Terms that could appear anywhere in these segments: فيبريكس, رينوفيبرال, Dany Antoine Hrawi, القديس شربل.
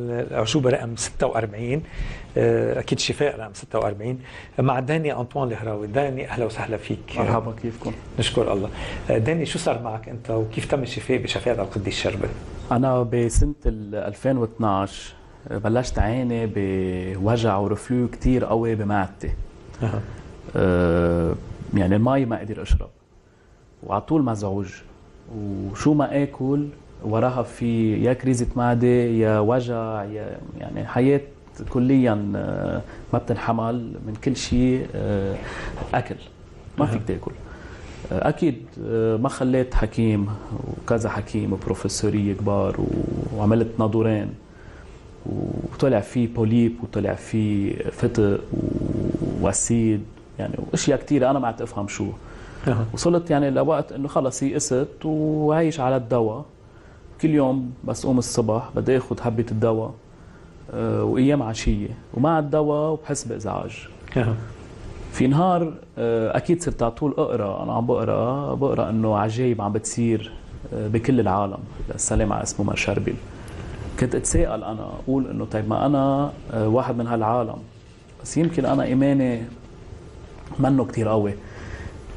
العشوبة رقم 46 أكيد شفاء رقم 46 مع داني أنطوان الهراوي. داني أهلا وسهلا فيك. مرحبا، كيفكم؟ نشكر الله. داني، شو صار معك أنت وكيف تم الشفاء بشفاء القديس شربل؟ أنا بسنة 2012 بلشت أعاني بوجع ورفلو كتير قوي بمعدتي. يعني المي ما أقدر أشرب وعلى طول مزعوج، وشو ما آكل وراها في يا كريزة معدة يا وجع، يا يعني حياة كليا ما بتنحمل من كل شيء. أكل ما فيك تاكل. أكيد ما خليت حكيم وكذا حكيم وبروفيسورية كبار، وعملت نادورين وطلع في بوليب وطلع في فتق واسيد، يعني واشياء كثيرة أنا ما عاد أفهم شو. وصلت يعني لوقت إنه خلص يئست وعايش على الدواء. كل يوم بس قوم الصبح بدي اخذ حبه الدواء، وايام عشيه، ومع الدواء وبحس بازعاج. في نهار اكيد صرت على طول اقرا، انا عم بقرا انه عجايب عم بتصير بكل العالم، السلام على اسمه شربل. كنت اتساءل انا، اقول انه طيب ما انا واحد من هالعالم، بس يمكن انا ايماني منه كثير قوي،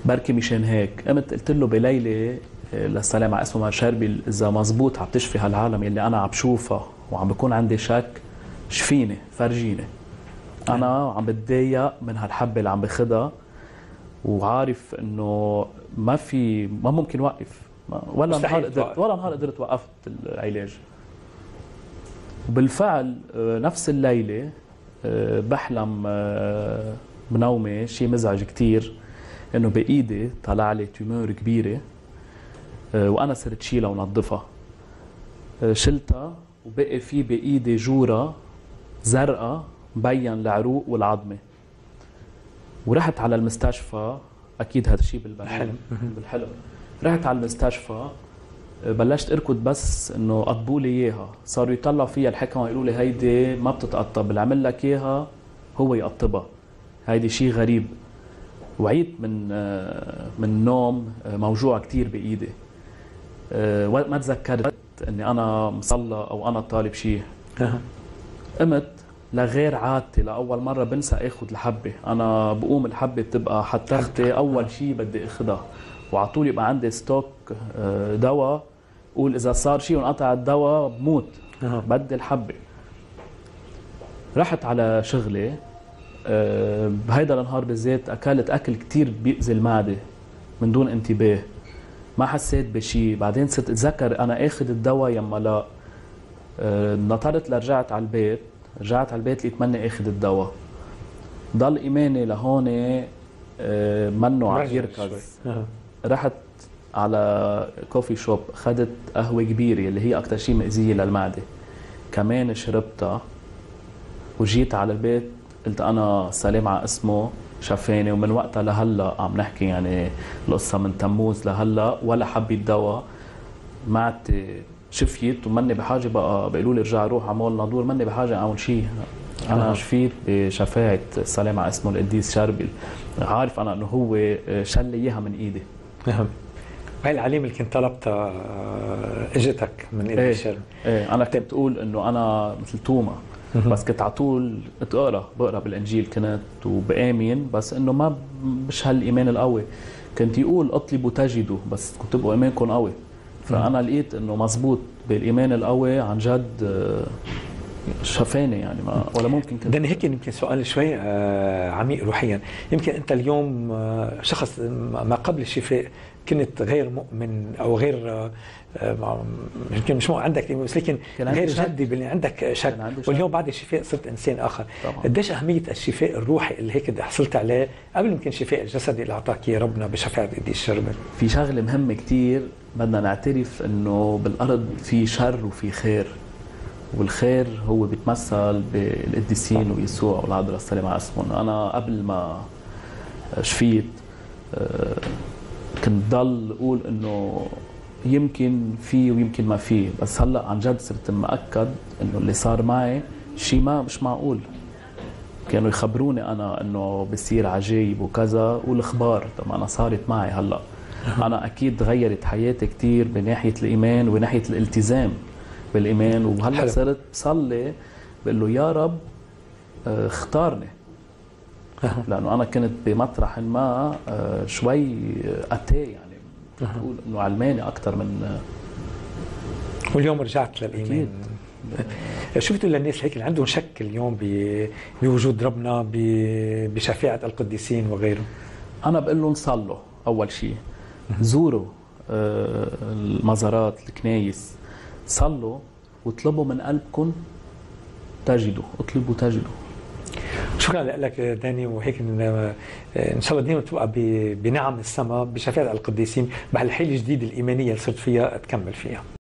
بركي مشان هيك. قمت قلت له بليله للسلام على اسمه شربل، اذا مزبوط عم تشفي هالعالم اللي انا عم بشوفها وعم بكون عندي شك، شفيني فرجيني، انا عم بتضايق من هالحبه اللي عم باخذها، وعارف انه ما ممكن وقف، ولا نهار قدرت وقفت العلاج. وبالفعل نفس الليله بحلم بنومي شيء مزعج كثير، انه بايدي طلع لي تيومور كبيره، وانا صرت شيلها ونظفها، شلتها وبقي في بايدي جوره زرقاء مبين العروق والعظمه. ورحت على المستشفى، اكيد هذا الشيء بالحلم رحت على المستشفى بلشت اركض، بس انه قطبوا لي اياها، صاروا يطلعوا فيها الحكمه ويقولوا لي هيدي ما بتتقطب، اللي عمل لك اياها هو يقطبها، هيدي شيء غريب. وعيت من النوم موجوع كثير بايدي، ما تذكرت اني انا مصلى او انا طالب شيء. قمت لغير عادتي، لاول مره بنسى اخذ الحبه، انا بقوم الحبه بتبقى حتاختي اول شيء بدي اخذها، وعلى طول يبقى عندي ستوك دواء، قول اذا صار شيء وانقطع الدواء بموت، بدي الحبه. رحت على شغلي بهيدا النهار بالذات، اكلت اكل كثير بيأذي المعده من دون انتباه، ما حسيت بشيء. بعدين صرت اتذكر انا اخذ الدواء يما لا، نطرت لرجعت على البيت، لقيت مني اخذ الدواء. ضل ايماني لهون منه عم يركز. رحت على كوفي شوب، اخذت قهوه كبيره اللي هي اكثر شيء مأذيه للمعده، كمان شربتها. وجيت على البيت قلت انا سلام على اسمه شفاني، ومن وقتها لهلا عم نحكي يعني القصه من تموز لهلا، ولا حبي الدواء، معدتي شفيت ومني بحاجه، بقى بيقولوا لي ارجع روح على مول نادور، مني بحاجه اعمل شيء، انا شفيت بشفاعه السلام على اسمه القديس شربل. عارف انا انه هو شل لي اياها من ايدي. هاي العلامه اللي كنت طلبتها اجتك من ايدي الشربل. ايه انا كنت اقول انه انا مثل توما، بس كنت على طول بقرا بالانجيل كنت وبآمن، بس انه ما مش هالايمان القوي، كنت يقول اطلبوا تجدوا، بس كنت تبقوا ايمانكم قوي. فانا لقيت انه مزبوط بالايمان القوي عن جد شفاني، يعني ما ولا ممكن. داني، هيك يمكن سؤال شوي عميق روحيا، يمكن انت اليوم شخص ما قبل الشفاء كنت غير مؤمن او غير، يمكن مش عندك، بس لكن غير جدي باللي عندك شك، واليوم بعد الشفاء صرت انسان اخر. قديش اهميه الشفاء الروحي اللي هيك حصلت عليه قبل يمكن الشفاء الجسدي اللي اعطاك اياه ربنا بشفاعه القديس شربل؟ في شغله مهمه كثير بدنا نعترف، انه بالارض في شر وفي خير، والخير هو بيتمثل بالقديسين ويسوع والعذراء السلام على اسمهم. انا قبل ما شفيت كنت ضل اقول انه يمكن في ويمكن ما في، بس هلا عن جد صرت مأكد انه اللي صار معي شيء مش معقول. كانوا يخبروني انا انه بصير عجايب وكذا والاخبار، طبعا انا صارت معي هلا. انا اكيد غيرت حياتي كثير من ناحيه الايمان وناحيه الالتزام، بالايمان. وهلا صرت بصلي بقول له يا رب اختارني، لانه انا كنت بمطرح ما شوي اتيه يعني، بقول انه علماني اكثر من، واليوم رجعت للايمان. شفتوا للناس هيك اللي عندهم شك اليوم بوجود ربنا، بشفاعة القديسين وغيره؟ أنا بقول لهم صلوا أول شيء، زوروا المزارات الكنايس، صلوا واطلبوا من قلبكم تجدوا، اطلبوا تجدوا. شكرا لك داني، وهيك ان شاء الله دائما تبقى بنعم السماء بشفاعة القديسين بهالحيلة الجديدة الإيمانية اللي صرت فيها تكمل فيها.